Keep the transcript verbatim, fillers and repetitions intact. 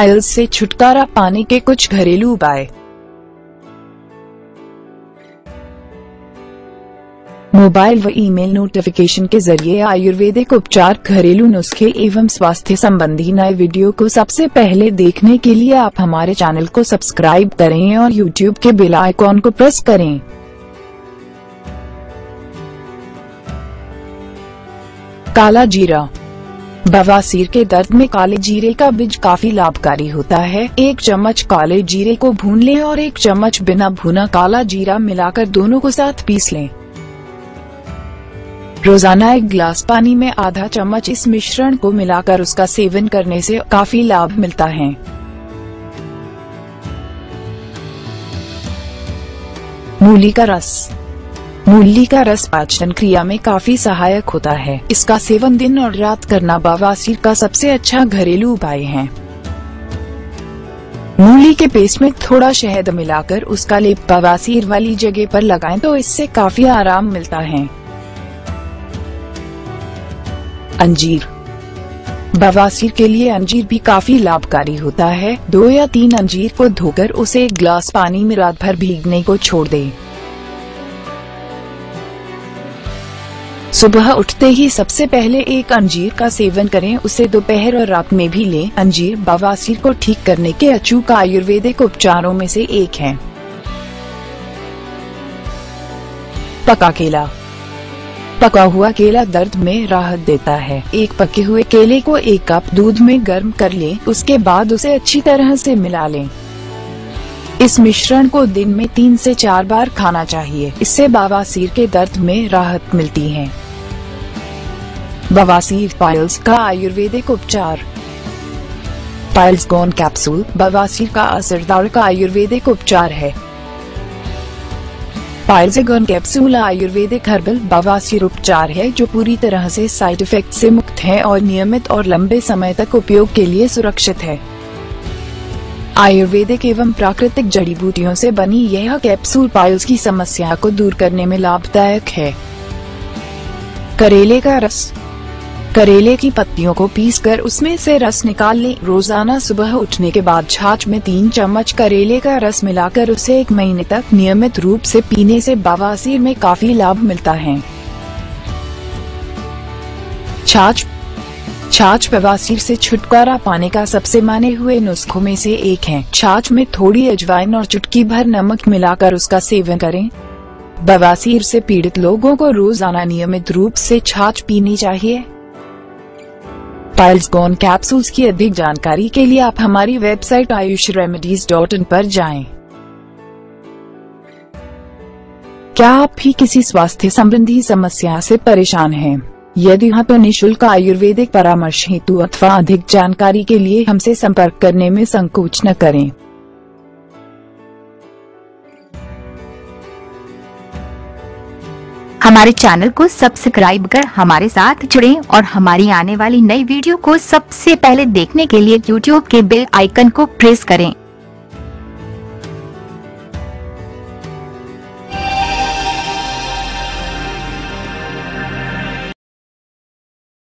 Piles से छुटकारा पाने के कुछ घरेलू उपाय। मोबाइल व ईमेल नोटिफिकेशन के जरिए आयुर्वेदिक उपचार, घरेलू नुस्खे एवं स्वास्थ्य संबंधी नए वीडियो को सबसे पहले देखने के लिए आप हमारे चैनल को सब्सक्राइब करें और यूट्यूब के बेल आइकॉन को प्रेस करें। काला जीरा। बवासीर के दर्द में काले जीरे का बीज काफी लाभकारी होता है। एक चम्मच काले जीरे को भून लें और एक चम्मच बिना भुना काला जीरा मिलाकर दोनों को साथ पीस लें। रोजाना एक गिलास पानी में आधा चम्मच इस मिश्रण को मिलाकर उसका सेवन करने से काफी लाभ मिलता है। मूली का रस। मूली का रस पाचन क्रिया में काफी सहायक होता है। इसका सेवन दिन और रात करना बवासीर का सबसे अच्छा घरेलू उपाय है। मूली के पेस्ट में थोड़ा शहद मिलाकर उसका लेप बवासीर वाली जगह पर लगाएं तो इससे काफी आराम मिलता है। अंजीर। बवासीर के लिए अंजीर भी काफी लाभकारी होता है। दो या तीन अंजीर को धोकर उसे एक ग्लास पानी में रात भर भीगने को छोड़ दें। सुबह उठते ही सबसे पहले एक अंजीर का सेवन करें, उसे दोपहर और रात में भी लें। अंजीर बवासीर को ठीक करने के अचूक आयुर्वेदिक उपचारों में से एक है। पका केला। पका हुआ केला दर्द में राहत देता है। एक पके हुए केले को एक कप दूध में गर्म कर लें, उसके बाद उसे अच्छी तरह से मिला लें। इस मिश्रण को दिन में तीन से चार बार खाना चाहिए। इससे बवासीर के दर्द में राहत मिलती है। बवासीर पाइल्स का आयुर्वेदिक उपचार। पाइल्सगॉन कैप्सूल बवासीर का असरदार का आयुर्वेदिक उपचार है। पाइल्सगॉन कैप्सूल आयुर्वेदिक हर्बल बवासीर उपचार है जो पूरी तरह से साइड इफेक्ट से मुक्त है और नियमित और लंबे समय तक उपयोग के लिए सुरक्षित है। आयुर्वेदिक एवं प्राकृतिक जड़ी बूटियों से बनी यह कैप्सूल पाइल्स की समस्या को दूर करने में लाभदायक है। करेले का रस। करेले की पत्तियों को पीसकर उसमें से रस निकाल लें। रोजाना सुबह उठने के बाद छाछ में तीन चम्मच करेले का रस मिलाकर उसे एक महीने तक नियमित रूप से पीने से बवासीर में काफी लाभ मिलता है। छाछ छाछ बवासीर से छुटकारा पाने का सबसे माने हुए नुस्खों में से एक है। छाछ में थोड़ी अजवाइन और चुटकी भर नमक मिलाकर उसका सेवन करें। बवासीर से पीड़ित लोगों को रोजाना नियमित रूप से छाछ पीनी चाहिए। पाइल्सगॉन कैप्सूल्स की अधिक जानकारी के लिए आप हमारी website Ayush remedies dot in पर जाएं। क्या आप भी किसी स्वास्थ्य संबंधी समस्या से परेशान हैं? यदि हाँ तो निःशुल्क आयुर्वेदिक परामर्श हेतु अथवा अधिक जानकारी के लिए हमसे संपर्क करने में संकोच न करें। हमारे चैनल को सब्सक्राइब कर हमारे साथ जुड़ें और हमारी आने वाली नई वीडियो को सबसे पहले देखने के लिए यूट्यूब के बेल आइकन को प्रेस करें।